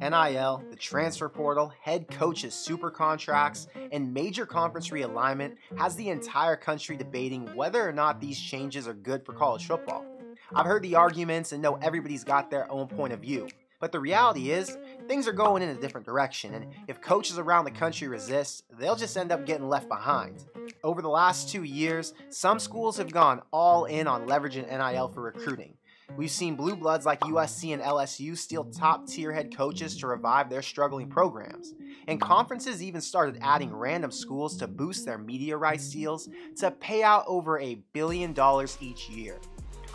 NIL, the transfer portal, head coaches super contracts, and major conference realignment has the entire country debating whether or not these changes are good for college football. I've heard the arguments and know everybody's got their own point of view, but the reality is, things are going in a different direction, and if coaches around the country resist, they'll just end up getting left behind. Over the last 2 years, some schools have gone all in on leveraging NIL for recruiting. We've seen blue bloods like USC and LSU steal top-tier head coaches to revive their struggling programs. And conferences even started adding random schools to boost their media rights deals to pay out over $1 billion each year.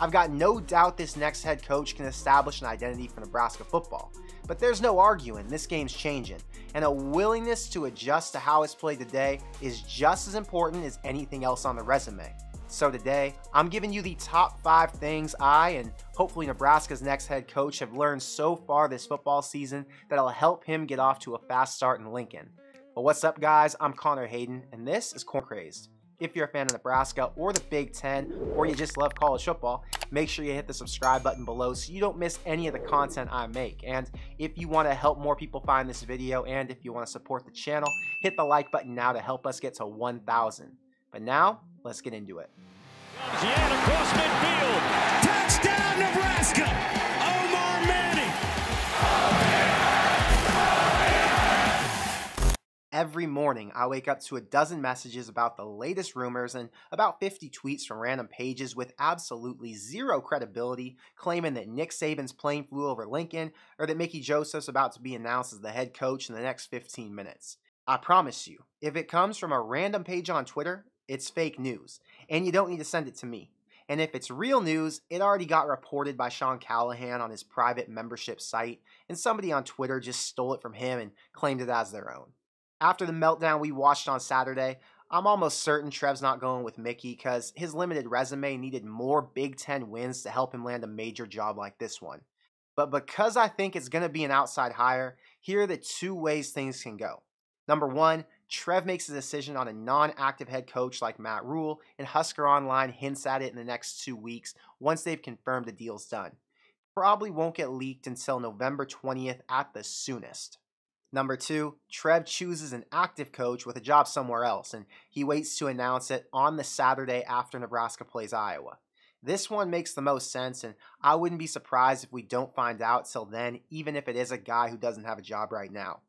I've got no doubt this next head coach can establish an identity for Nebraska football. But there's no arguing, this game's changing, and a willingness to adjust to how it's played today is just as important as anything else on the resume. So today, I'm giving you the top 5 things I and hopefully Nebraska's next head coach have learned so far this football season that'll help him get off to a fast start in Lincoln. But what's up guys, I'm Connor Hayden, and this is Corn Crazed. If you're a fan of Nebraska or the Big Ten, or you just love college football, make sure you hit the subscribe button below so you don't miss any of the content I make. And if you want to help more people find this video and if you want to support the channel, hit the like button now to help us get to 1,000. But now, let's get into it. Across midfield. Touchdown Nebraska! Omar Manning! Every morning, I wake up to a dozen messages about the latest rumors and about 50 tweets from random pages with absolutely zero credibility claiming that Nick Saban's plane flew over Lincoln or that Mickey Joseph's about to be announced as the head coach in the next 15 minutes. I promise you, if it comes from a random page on Twitter, it's fake news, and you don't need to send it to me. And if it's real news, it already got reported by Sean Callahan on his private membership site, and somebody on Twitter just stole it from him and claimed it as their own. After the meltdown we watched on Saturday, I'm almost certain Trev's not going with Mickey because his limited resume needed more Big Ten wins to help him land a major job like this one. But because I think it's going to be an outside hire, here are the 2 ways things can go. Number 1, Trev makes a decision on a non-active head coach like Matt Rule, and Husker Online hints at it in the next 2 weeks once they've confirmed the deal's done. Probably won't get leaked until November 20th at the soonest. Number 2, Trev chooses an active coach with a job somewhere else, and he waits to announce it on the Saturday after Nebraska plays Iowa. This one makes the most sense, and I wouldn't be surprised if we don't find out till then, even if it is a guy who doesn't have a job right now.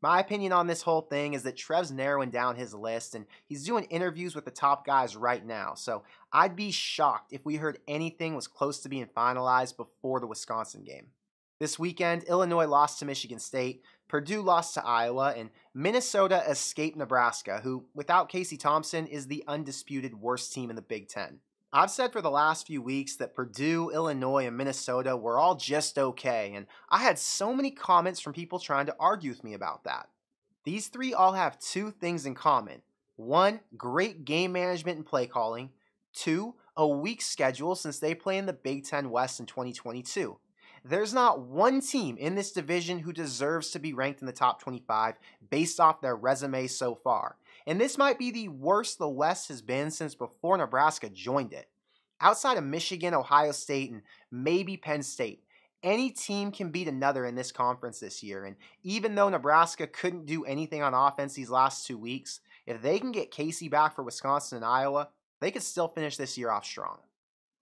My opinion on this whole thing is that Trev's narrowing down his list and he's doing interviews with the top guys right now, so I'd be shocked if we heard anything was close to being finalized before the Wisconsin game. This weekend, Illinois lost to Michigan State, Purdue lost to Iowa, and Minnesota escaped Nebraska, who, without Casey Thompson, is the undisputed worst team in the Big Ten. I've said for the last few weeks that Purdue, Illinois, and Minnesota were all just okay, and I had so many comments from people trying to argue with me about that. These 3 all have 2 things in common. 1, great game management and play calling. 2, a weak schedule since they play in the Big Ten West in 2022. There's not one team in this division who deserves to be ranked in the top 25 based off their resume so far. And this might be the worst the West has been since before Nebraska joined it. Outside of Michigan, Ohio State, and maybe Penn State, any team can beat another in this conference this year. And even though Nebraska couldn't do anything on offense these last 2 weeks, if they can get Casey back for Wisconsin and Iowa, they could still finish this year off strong.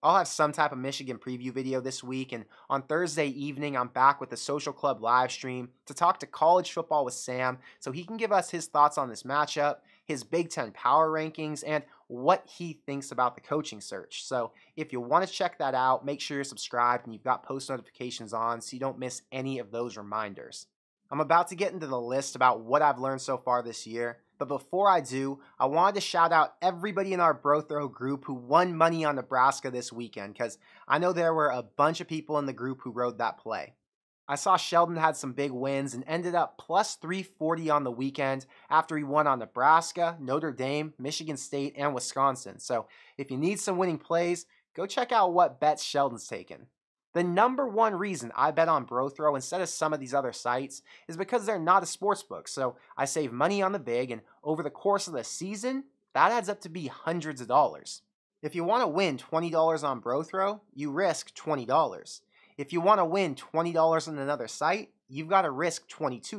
I'll have some type of Michigan preview video this week, and on Thursday evening, I'm back with the Social Club live stream to talk to College Football with Sam so he can give us his thoughts on this matchup, his Big Ten power rankings, and what he thinks about the coaching search. So if you want to check that out, make sure you're subscribed and you've got post notifications on so you don't miss any of those reminders. I'm about to get into the list about what I've learned so far this year. But before I do, I wanted to shout out everybody in our Brothrow group who won money on Nebraska this weekend, because I know there were a bunch of people in the group who rode that play. I saw Sheldon had some big wins and ended up plus 340 on the weekend after he won on Nebraska, Notre Dame, Michigan State, and Wisconsin. So if you need some winning plays, go check out what bets Sheldon's taken. The number 1 reason I bet on Brothrow instead of some of these other sites is because they're not a sportsbook, so I save money on the big, and over the course of the season, that adds up to be hundreds of dollars. If you want to win $20 on Brothrow, you risk $20. If you want to win $20 on another site, you've got to risk $22.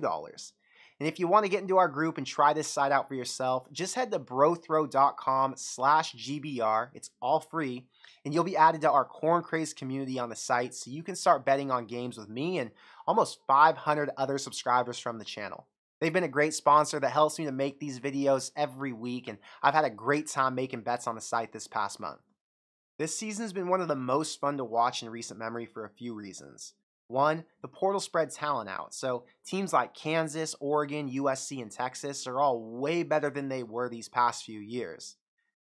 And if you want to get into our group and try this site out for yourself, just head to brothrow.com/GBR. It's all free. And you'll be added to our Corn Crazed community on the site so you can start betting on games with me and almost 500 other subscribers from the channel. They've been a great sponsor that helps me to make these videos every week, and I've had a great time making bets on the site this past month. This season has been one of the most fun to watch in recent memory for a few reasons. One, the portal spread talent out, so teams like Kansas, Oregon, USC, and Texas are all way better than they were these past few years.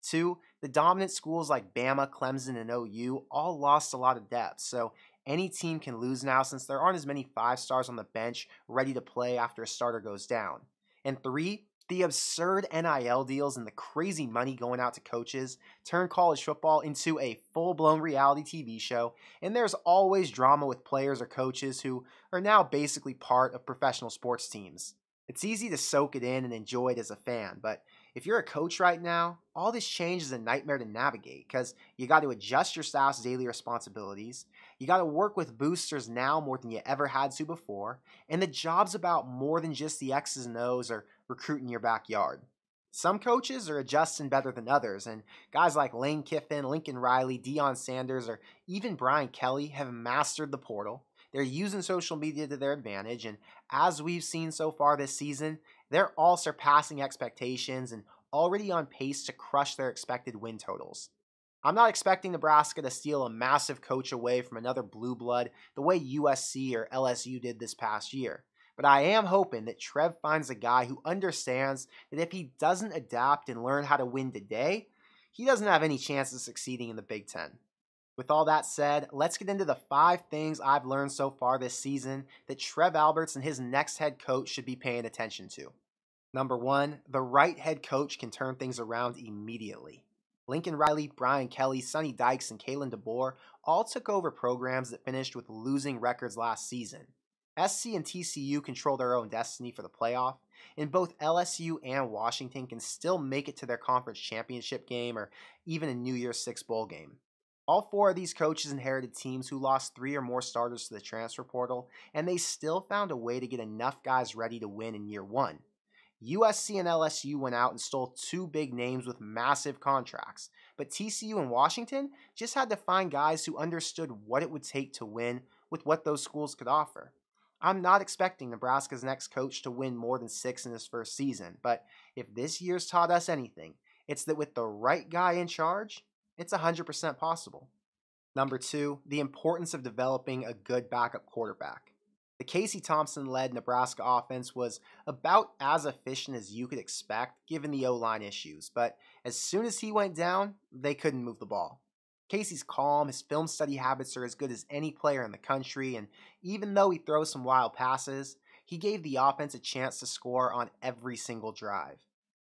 Two, the dominant schools like Bama, Clemson, and OU all lost a lot of depth, so any team can lose now since there aren't as many five-stars on the bench ready to play after a starter goes down. And three, the absurd NIL deals and the crazy money going out to coaches turn college football into a full-blown reality TV show, and there's always drama with players or coaches who are now basically part of professional sports teams. It's easy to soak it in and enjoy it as a fan, but if you're a coach right now, all this change is a nightmare to navigate because you got to adjust your staff's daily responsibilities, you got to work with boosters now more than you ever had to before, and the job's about more than just the X's and O's or recruiting your backyard. Some coaches are adjusting better than others, and guys like Lane Kiffin, Lincoln Riley, Deion Sanders, or even Brian Kelly have mastered the portal. They're using social media to their advantage, and as we've seen so far this season, they're all surpassing expectations and already on pace to crush their expected win totals. I'm not expecting Nebraska to steal a massive coach away from another blue blood the way USC or LSU did this past year. But I am hoping that Trev finds a guy who understands that if he doesn't adapt and learn how to win today, he doesn't have any chance of succeeding in the Big Ten. With all that said, let's get into the 5 things I've learned so far this season that Trev Alberts and his next head coach should be paying attention to. Number 1, the right head coach can turn things around immediately. Lincoln Riley, Brian Kelly, Sonny Dykes, and Kalen DeBoer all took over programs that finished with losing records last season. SC and TCU control their own destiny for the playoff, and both LSU and Washington can still make it to their conference championship game or even a New Year's Six bowl game. All 4 of these coaches inherited teams who lost 3 or more starters to the transfer portal, and they still found a way to get enough guys ready to win in year 1. USC and LSU went out and stole 2 big names with massive contracts, but TCU and Washington just had to find guys who understood what it would take to win with what those schools could offer. I'm not expecting Nebraska's next coach to win more than 6 in his first season, but if this year's taught us anything, it's that with the right guy in charge, it's 100% possible. Number 2, the importance of developing a good backup quarterback. The Casey Thompson-led Nebraska offense was about as efficient as you could expect given the O-line issues, but as soon as he went down, they couldn't move the ball. Casey's calm, his film study habits are as good as any player in the country, and even though he throws some wild passes, he gave the offense a chance to score on every single drive.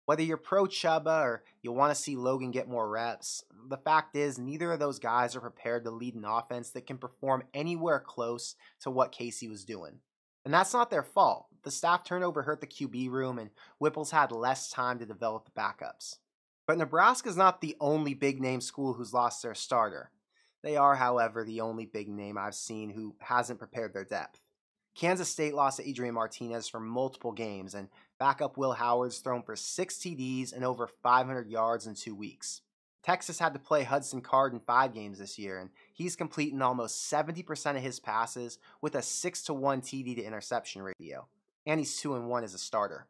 Whether you're pro Chuba or you want to see Logan get more reps, the fact is neither of those guys are prepared to lead an offense that can perform anywhere close to what Casey was doing. And that's not their fault. The staff turnover hurt the QB room, and Whipples had less time to develop the backups. But Nebraska's not the only big-name school who's lost their starter. They are, however, the only big name I've seen who hasn't prepared their depth. Kansas State lost to Adrian Martinez for multiple games, and backup Will Howard's thrown for 6 TDs and over 500 yards in 2 weeks. Texas had to play Hudson Card in 5 games this year, and he's completing almost 70% of his passes with a 6-to-1 TD to interception ratio. And he's 2-1 as a starter.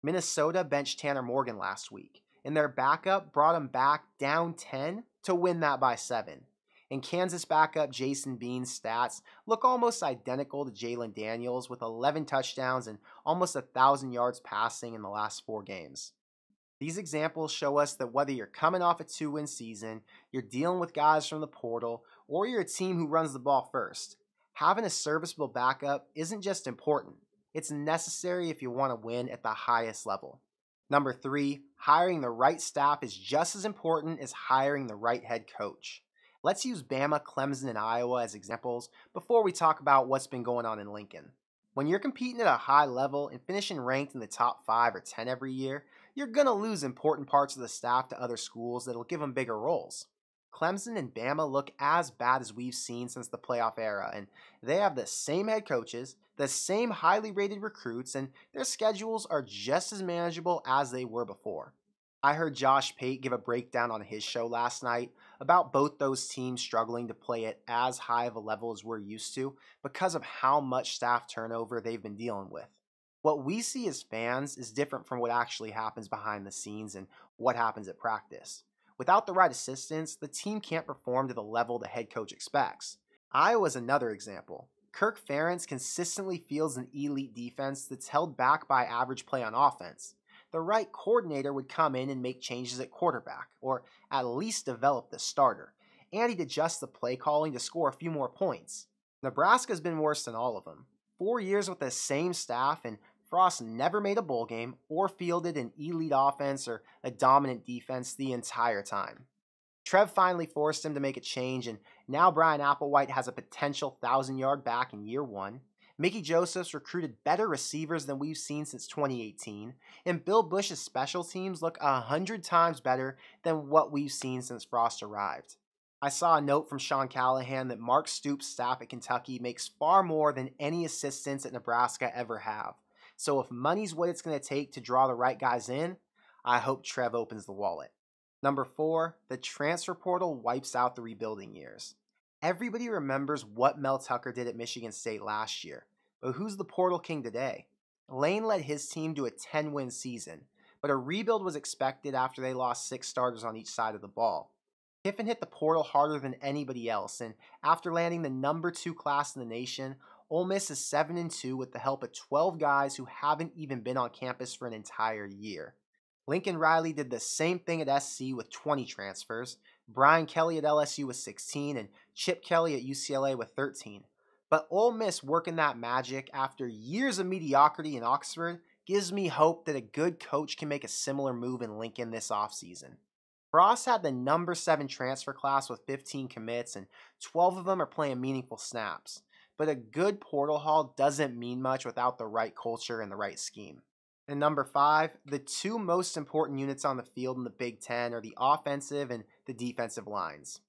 Minnesota benched Tanner Morgan last week, and their backup brought him back down 10 to win that by 7. And Kansas backup Jason Bean's stats look almost identical to Jalen Daniels with 11 touchdowns and almost 1,000 yards passing in the last 4 games. These examples show us that whether you're coming off a 2-win season, you're dealing with guys from the portal, or you're a team who runs the ball first, having a serviceable backup isn't just important, it's necessary if you want to win at the highest level. Number 3, hiring the right staff is just as important as hiring the right head coach. Let's use Bama, Clemson, and Iowa as examples before we talk about what's been going on in Lincoln. When you're competing at a high level and finishing ranked in the top 5 or 10 every year, you're going to lose important parts of the staff to other schools that'll give them bigger roles. Clemson and Bama look as bad as we've seen since the playoff era, and they have the same head coaches, the same highly rated recruits, and their schedules are just as manageable as they were before. I heard Josh Pate give a breakdown on his show last night about both those teams struggling to play at as high of a level as we're used to because of how much staff turnover they've been dealing with. What we see as fans is different from what actually happens behind the scenes and what happens at practice. Without the right assistance, the team can't perform to the level the head coach expects. Iowa's another example. Kirk Ferentz consistently fields an elite defense that's held back by average play on offense. The right coordinator would come in and make changes at quarterback, or at least develop the starter, and he'd adjust the play calling to score a few more points. Nebraska's been worse than all of them. 4 years with the same staff, and Frost never made a bowl game or fielded an elite offense or a dominant defense the entire time. Trev finally forced him to make a change, and now Brian Applewhite has a potential 1,000-yard back in year one. Mickey Joseph's recruited better receivers than we've seen since 2018, and Bill Bush's special teams look 100 times better than what we've seen since Frost arrived. I saw a note from Sean Callahan that Mark Stoops' staff at Kentucky makes far more than any assistants at Nebraska ever have. So if money's what it's going to take to draw the right guys in, I hope Trev opens the wallet. Number 4, the transfer portal wipes out the rebuilding years. Everybody remembers what Mel Tucker did at Michigan State last year, but who's the portal king today? Lane led his team to a 10-win season, but a rebuild was expected after they lost 6 starters on each side of the ball. Kiffin hit the portal harder than anybody else, and after landing the number 2 class in the nation, Ole Miss is 7-2 with the help of 12 guys who haven't even been on campus for an entire year. Lincoln Riley did the same thing at SC with 20 transfers, Brian Kelly at LSU with 16, and Chip Kelly at UCLA with 13. But Ole Miss working that magic after years of mediocrity in Oxford gives me hope that a good coach can make a similar move in Lincoln this offseason. Frost had the number 7 transfer class with 15 commits, and 12 of them are playing meaningful snaps. But a good portal haul doesn't mean much without the right culture and the right scheme. And number 5, the 2 most important units on the field in the Big Ten are the offensive and the defensive lines.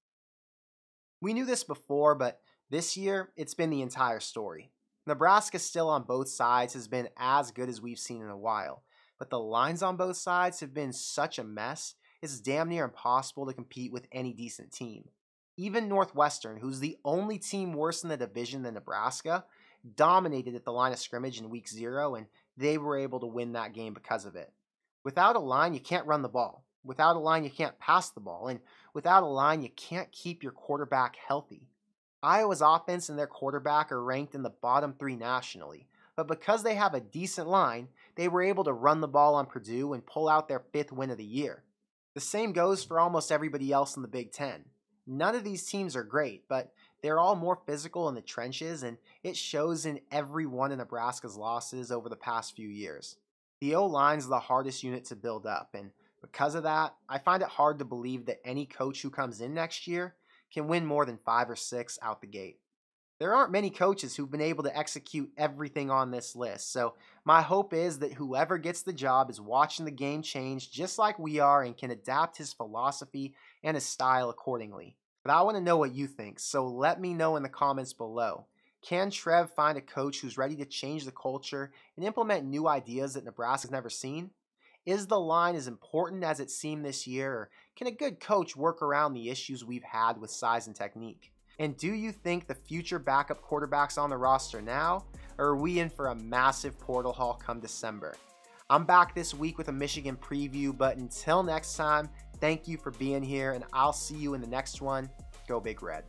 We knew this before, but this year, it's been the entire story. Nebraska still on both sides has been as good as we've seen in a while, but the lines on both sides have been such a mess, it's damn near impossible to compete with any decent team. Even Northwestern, who's the only team worse in the division than Nebraska, dominated at the line of scrimmage in week 0, and they were able to win that game because of it. Without a line, you can't run the ball. Without a line, you can't pass the ball. And without a line, you can't keep your quarterback healthy. Iowa's offense and their quarterback are ranked in the bottom 3 nationally, but because they have a decent line, they were able to run the ball on Purdue and pull out their 5th win of the year. The same goes for almost everybody else in the Big Ten. None of these teams are great, but they're all more physical in the trenches, and it shows in every one of Nebraska's losses over the past few years. The O-line's the hardest unit to build up, and because of that, I find it hard to believe that any coach who comes in next year can win more than 5 or 6 out the gate. There aren't many coaches who've been able to execute everything on this list, so my hope is that whoever gets the job is watching the game change just like we are and can adapt his philosophy and his style accordingly. But I want to know what you think, so let me know in the comments below. Can Trev find a coach who's ready to change the culture and implement new ideas that Nebraska's never seen? Is the line as important as it seemed this year, or can a good coach work around the issues we've had with size and technique? And do you think the future backup quarterback's on the roster now, or are we in for a massive portal haul come December? I'm back this week with a Michigan preview, but until next time, thank you for being here, and I'll see you in the next one. Go Big Red.